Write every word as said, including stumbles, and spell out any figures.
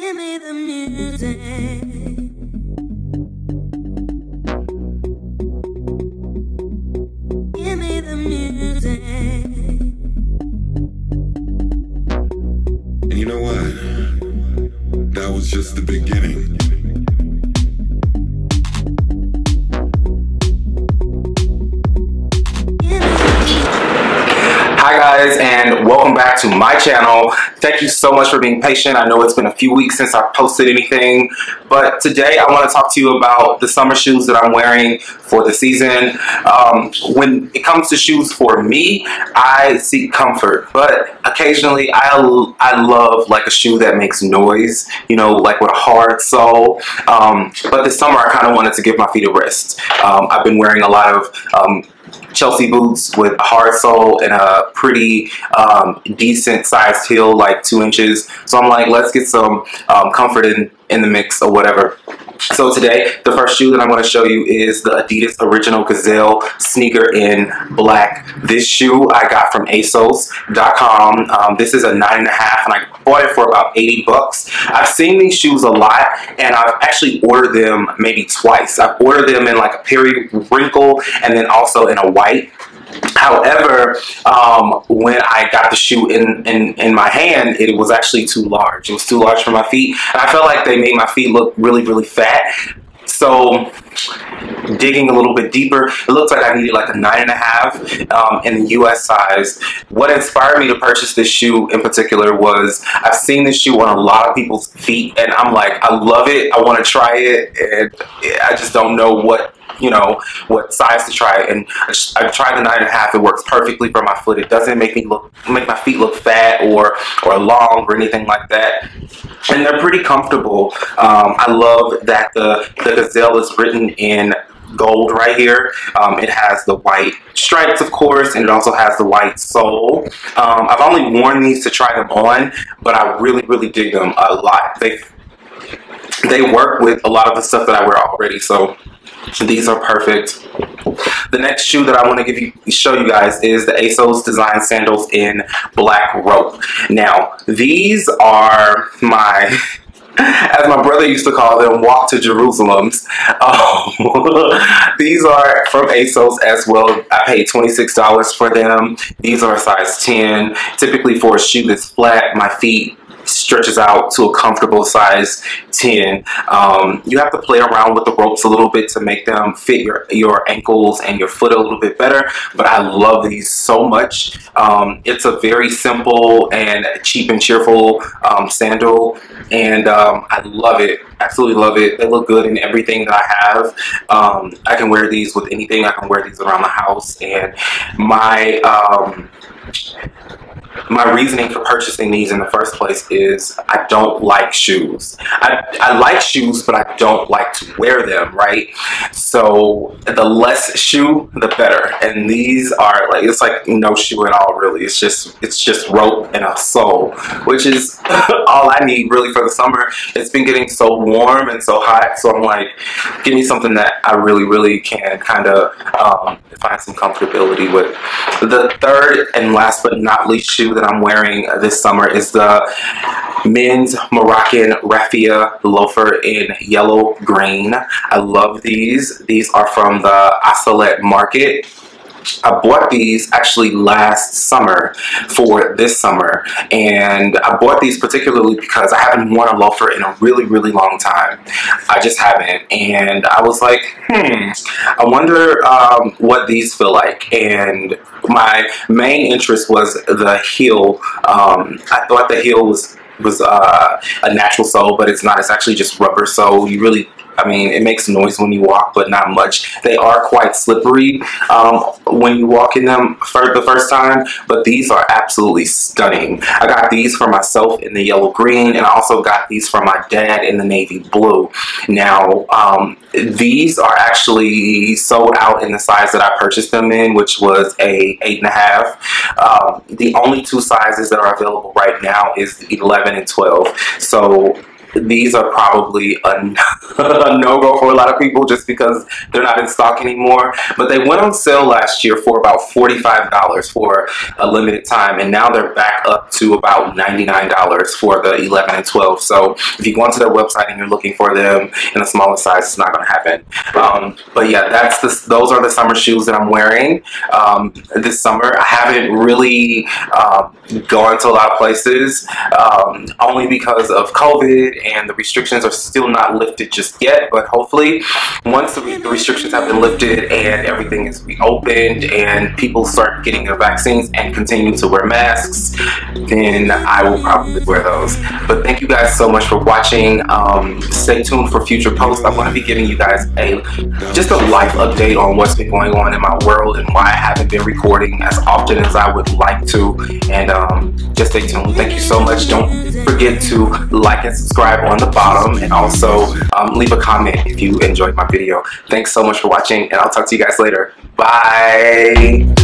Give me the music. Give me the music. And you know what? That was just the beginning. And welcome back to my channel. Thank you so much for being patient. I know it's been a few weeks since I've posted anything, but today I want to talk to you about the summer shoes that I'm wearing for the season. Um, when it comes to shoes for me, I seek comfort, but occasionally I, I love like a shoe that makes noise, you know, like with a hard sole. Um, but this summer I kind of wanted to give my feet a rest. Um, I've been wearing a lot of um, Chelsea boots with a hard sole and a pretty um, decent sized heel, like two inches. So I'm like, let's get some um, comfort in, in the mix or whatever. So today, the first shoe that I'm going to show you is the Adidas Original Gazelle sneaker in black. This shoe I got from A S O S dot com. Um, this is a nine and a half, and I bought it for about eighty bucks. I've seen these shoes a lot, and I've actually ordered them maybe twice. I've ordered them in like a periwinkle, and then also in a white. However, um, when I got the shoe in, in, in my hand, it was actually too large. It was too large for my feet. And I felt like they made my feet look really, really fat. So digging a little bit deeper, it looks like I needed like a nine and a half um, in the U S size. What inspired me to purchase this shoe in particular was I've seen this shoe on a lot of people's feet, and I'm like, I love it. I want to try it, and I just don't know what, you know, what size to try. And I've tried the nine and a half. It works perfectly for my foot. It doesn't make me look, make my feet look fat or or long or anything like that. And they're pretty comfortable. Um, I love that the the Gazelle is written in gold right here. Um, it has the white stripes, of course, and it also has the white sole. Um, I've only worn these to try them on, but I really, really dig them a lot. They they work with a lot of the stuff that I wear already, so these are perfect. The next shoe that I want to give you, show you guys, is the ASOS Design Sandals in Black Rope. Now, these are my, as my brother used to call them, walk to Jerusalems. Oh, these are from ASOS as well. I paid twenty-six dollars for them. These are a size ten. Typically for a shoe that's flat, my feet stretches out to a comfortable size ten. Um, you have to play around with the ropes a little bit to make them fit your, your ankles and your foot a little bit better, but I love these so much. Um, it's a very simple and cheap and cheerful um, sandal, and um, I love it. Absolutely love it. They look good in everything that I have. Um, I can wear these with anything. I can wear these around the house, and my um, My reasoning for purchasing these in the first place is I don't like shoes. I, I like shoes, but I don't like to wear them, right? So the less shoe, the better. And these are like, it's like no shoe at all, really. It's just, it's just rope and a sole, which is all I need really for the summer. It's been getting so warm and so hot, so I'm like, give me something that I really, really can kind of um, find some comfortability with. The third and last but not least shoe that I'm wearing this summer is the men's Moroccan raffia loafer in yellow green. I love these. These are from the Ocelot market. I bought these actually last summer for this summer, and I bought these particularly because I haven't worn a loafer in a really, really long time. I just haven't, and I was like, hmm, I wonder um, what these feel like. And my main interest was the heel. Um, I thought the heel was was uh, a natural sole, but it's not. It's actually just rubber, so you really, I mean, it makes noise when you walk, but not much. They are quite slippery um, when you walk in them for the first time, but these are absolutely stunning. I got these for myself in the yellow green, and I also got these for my dad in the navy blue. Now, um, these are actually sold out in the size that I purchased them in, which was a eight and a half. Um, the only two sizes that are available right now is eleven and twelve. So these are probably enough. a no-go for a lot of people just because they're not in stock anymore. But they went on sale last year for about forty-five dollars for a limited time, and now they're back up to about ninety-nine dollars for the eleven and twelve. So if you go onto their website and you're looking for them in a smaller size, it's not going to happen. Um, but yeah, that's the, those are the summer shoes that I'm wearing um, this summer. I haven't really uh, gone to a lot of places, um, only because of COVID, and the restrictions are still not lifted just yet, but hopefully once the, re the restrictions have been lifted and everything is reopened and people start getting their vaccines and continue to wear masks, then I will probably wear those. But thank you guys so much for watching. Um, stay tuned for future posts. I'm going to be giving you guys a just a life update on what's been going on in my world and why I haven't been recording as often as I would like to. And um, just stay tuned. Thank you so much. Don't forget to like and subscribe on the bottom, and also um, leave a comment if you enjoyed my video. Thanks so much for watching, and I'll talk to you guys later. Bye.